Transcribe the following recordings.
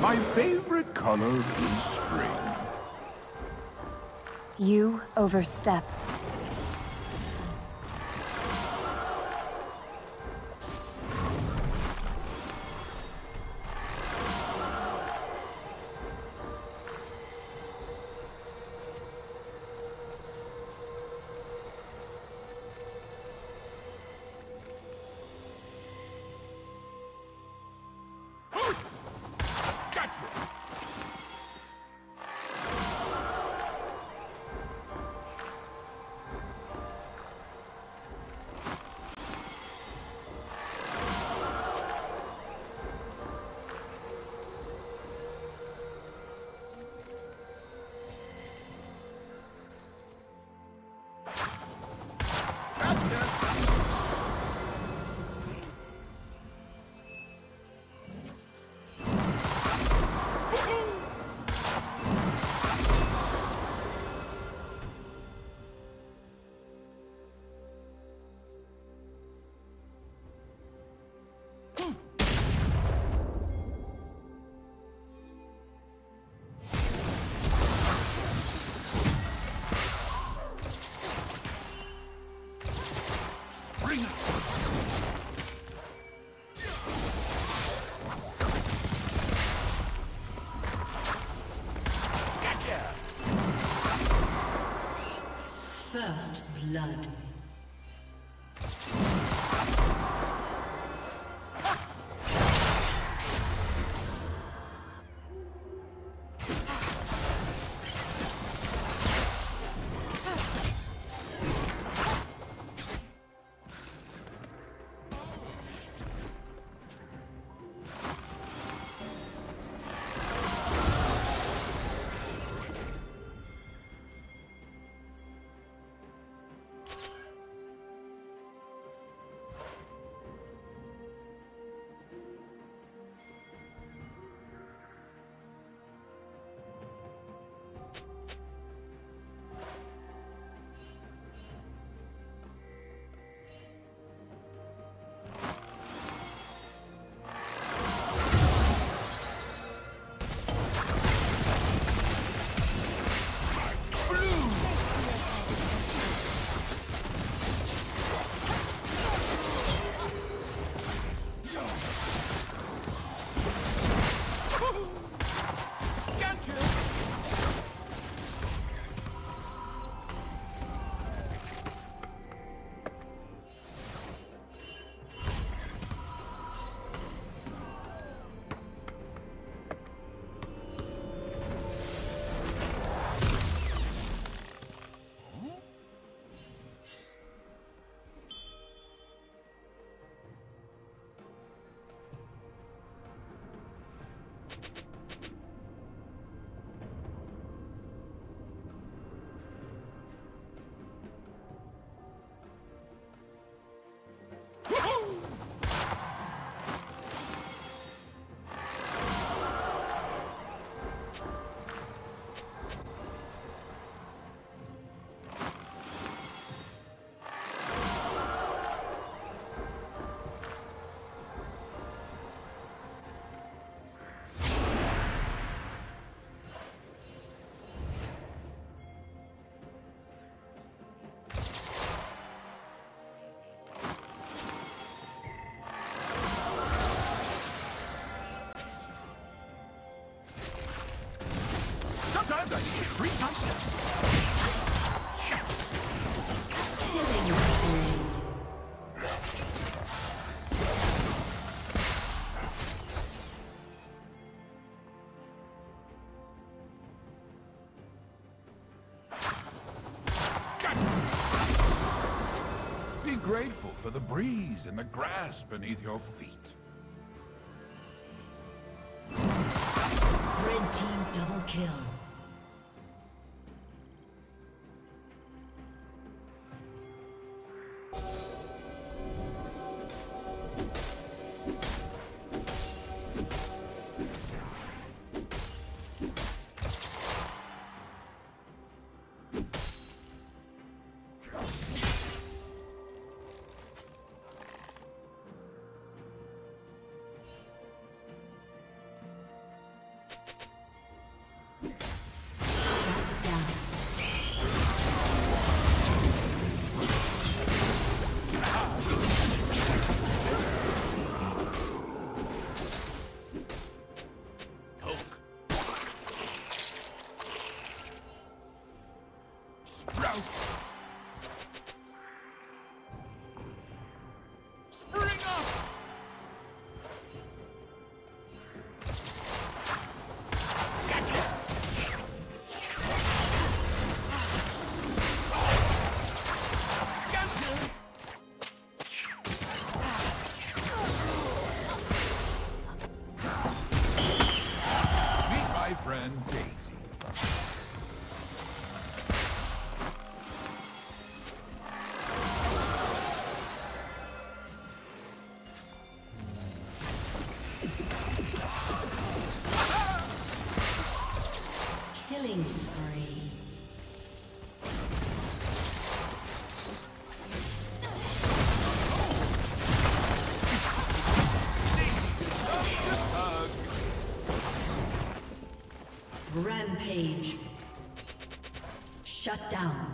My favorite color is spring. You overstep. First blood. Be grateful for the breeze and the grass beneath your feet. Red team double kill. and Daisy. Rampage. Shut down.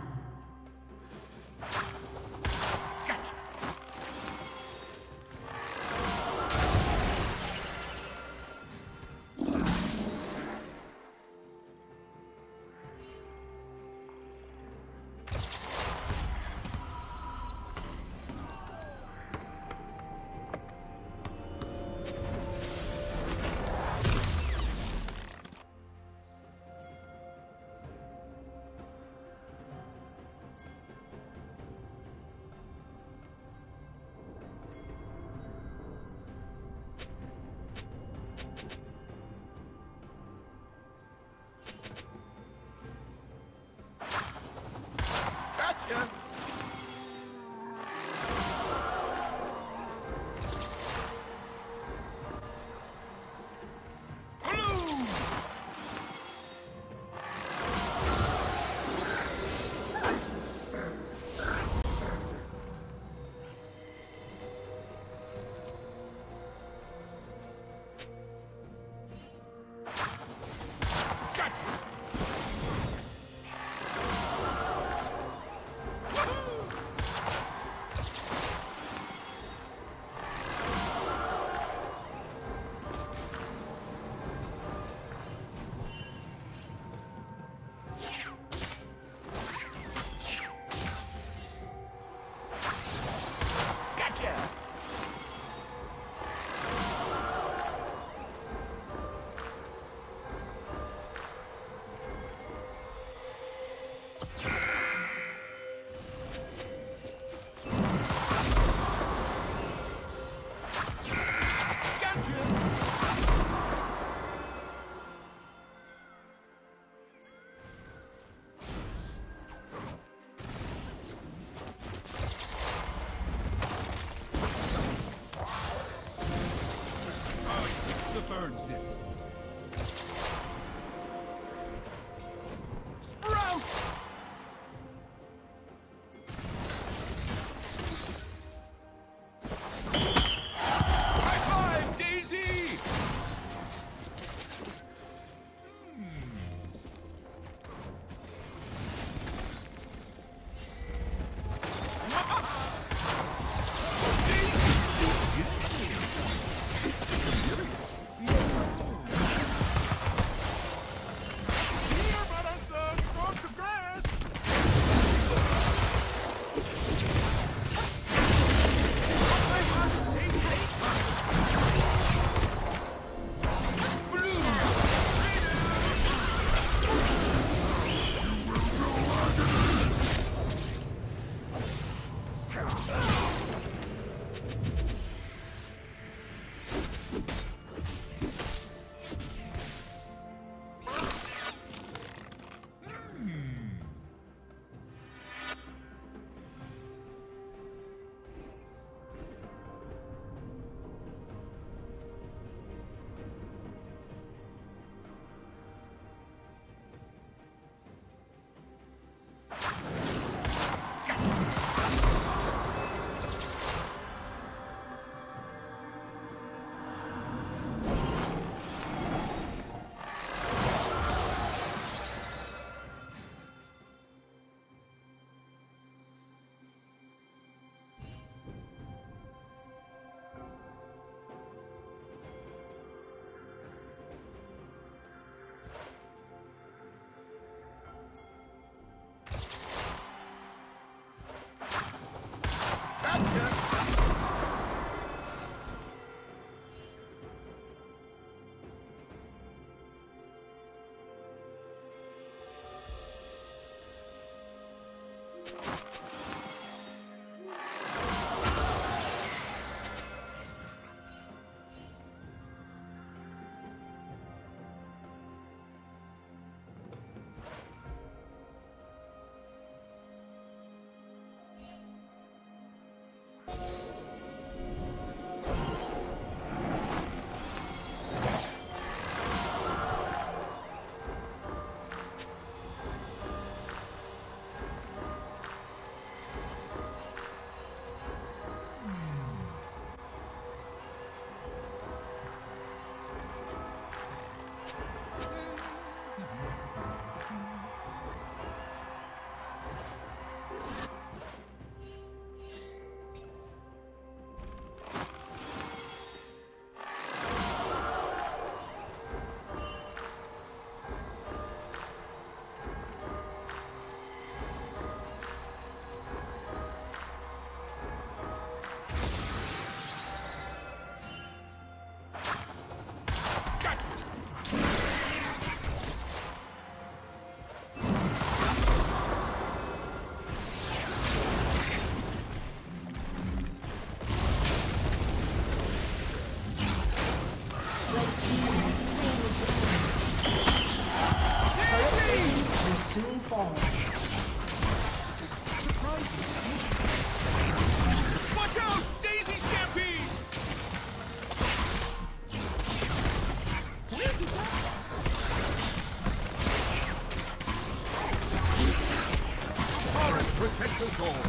the goal. Major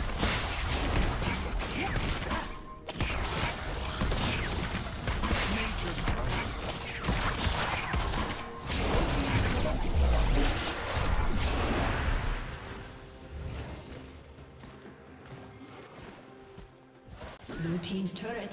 prize. Blue team's turret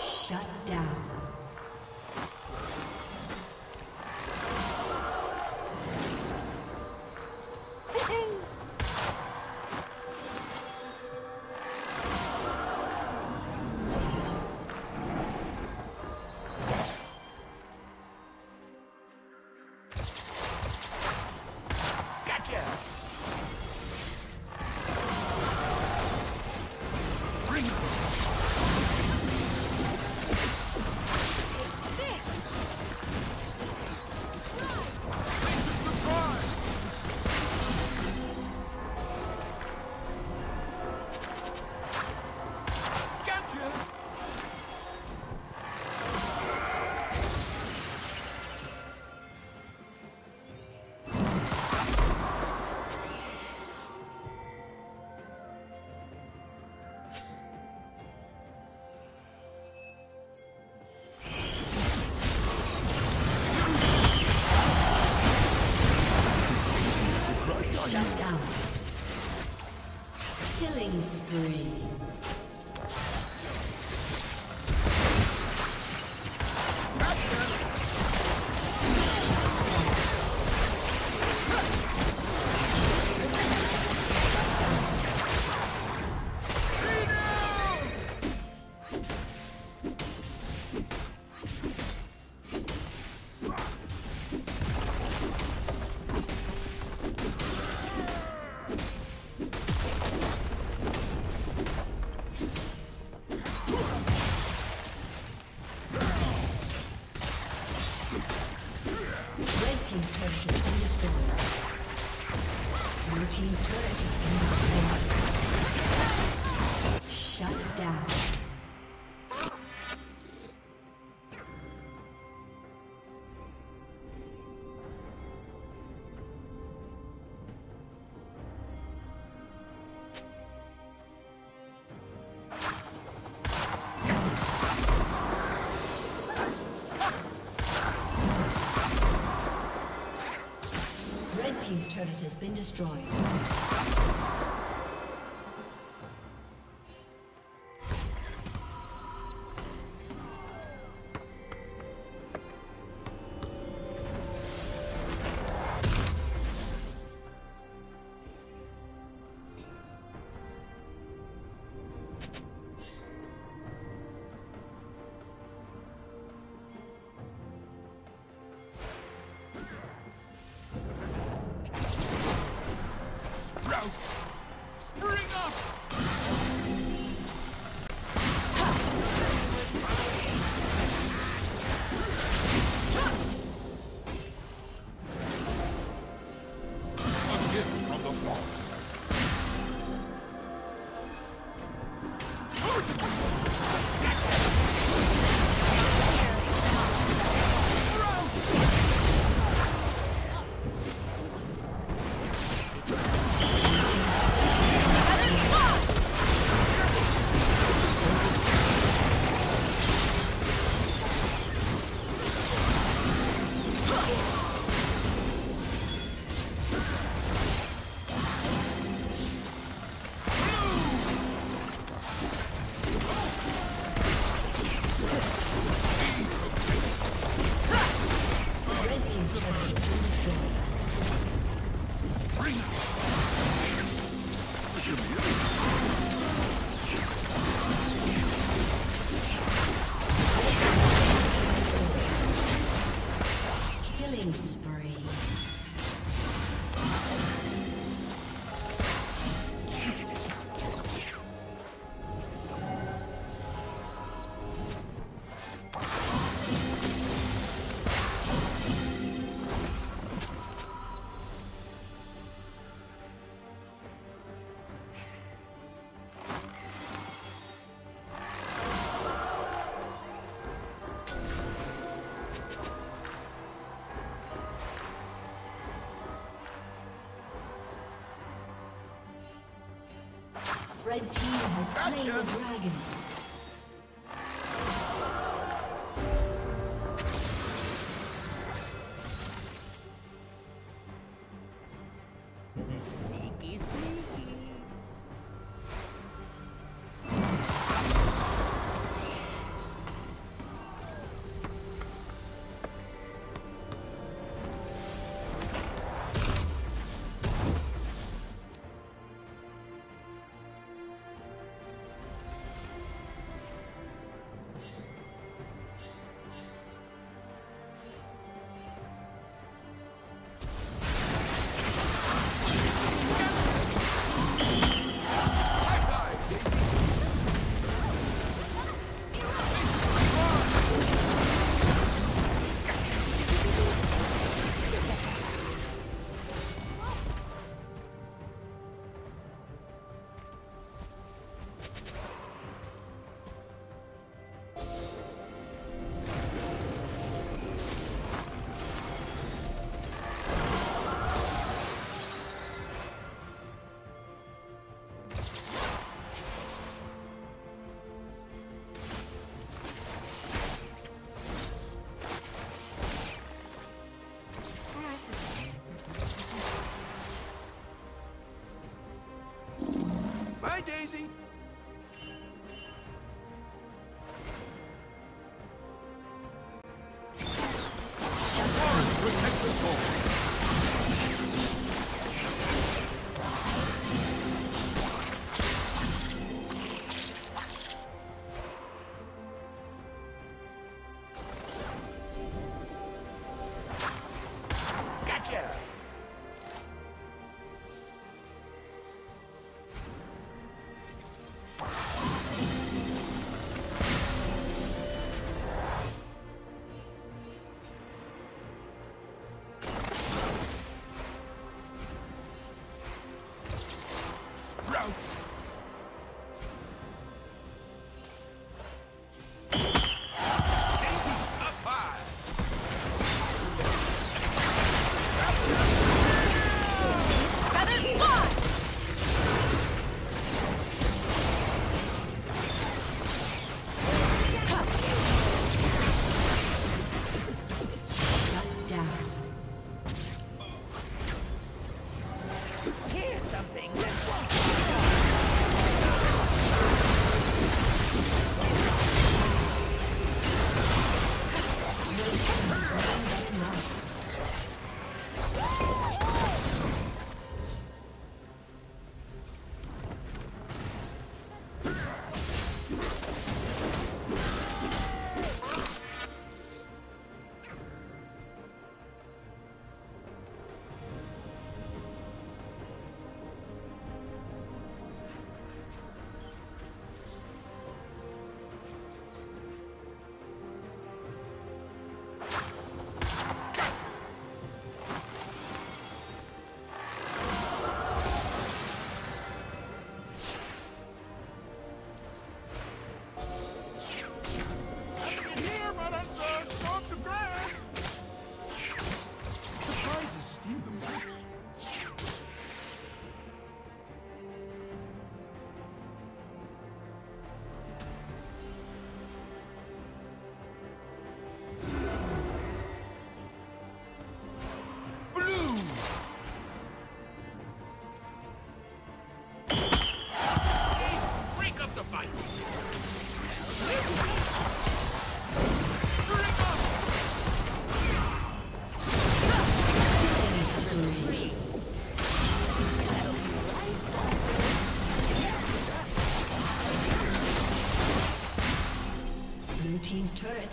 Shut down. Killing spree. Shut down. Red team's turret has been destroyed. Slay the dragon. Daisy. Team's turret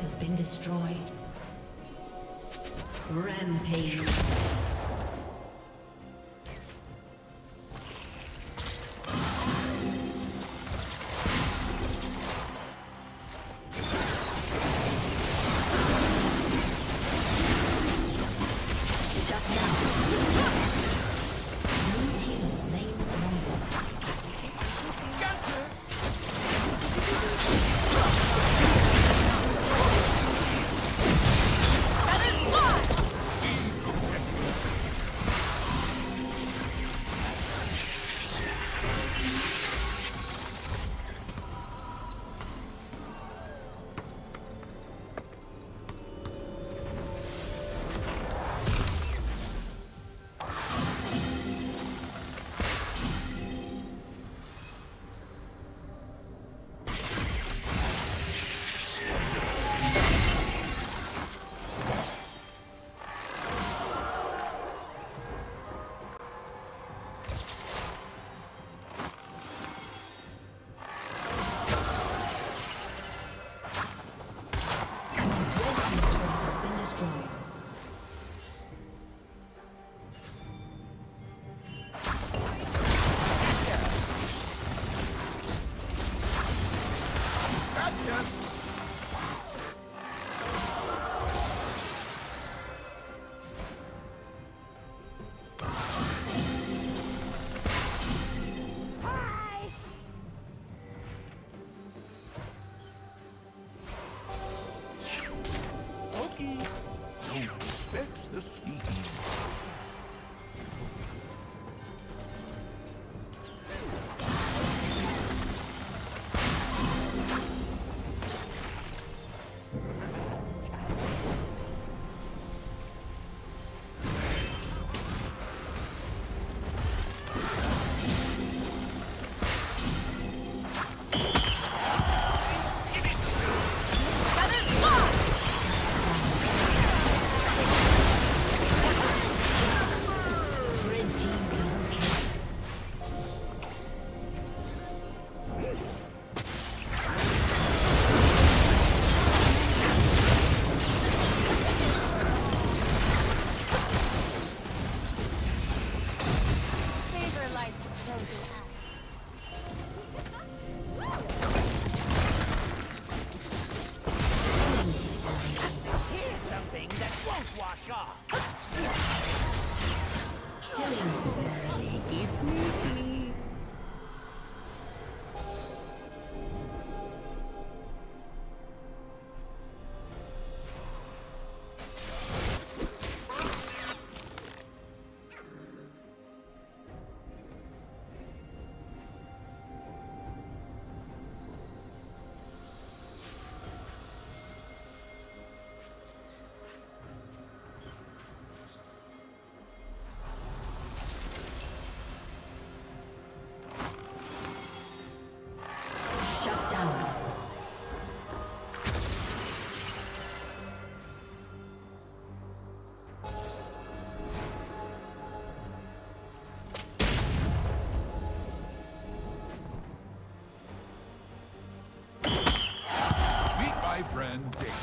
has been destroyed. Killing sneaky, sneaky. Friend Dave.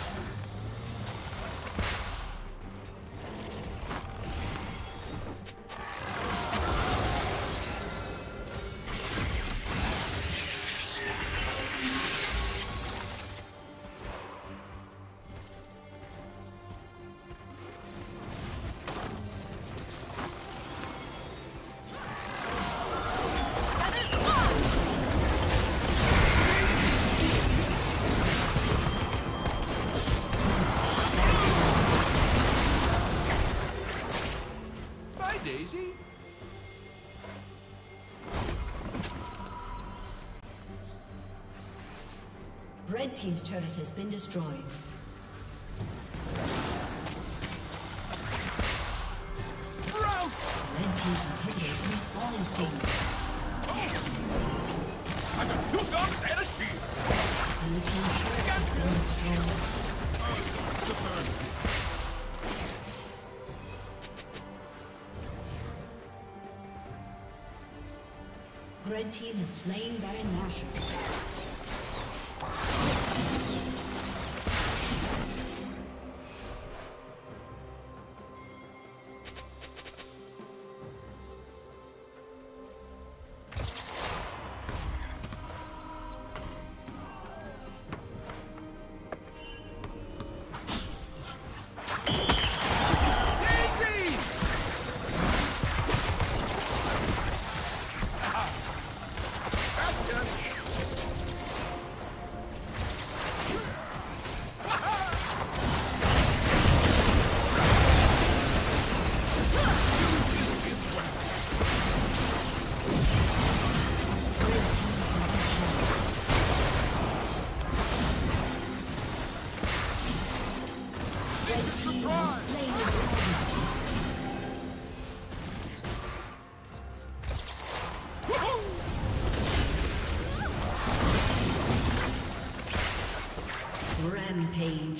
Daisy? Red team's turret has been destroyed. Bro! Red team's inhibitor is respawning soon. Oh. I got 2 guns and a shield. Blue team's turret has been destroyed. Good turn. Red team has slain Baron Nashor. Rampage.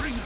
Bring it!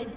Red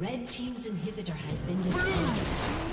Red team's inhibitor has been destroyed.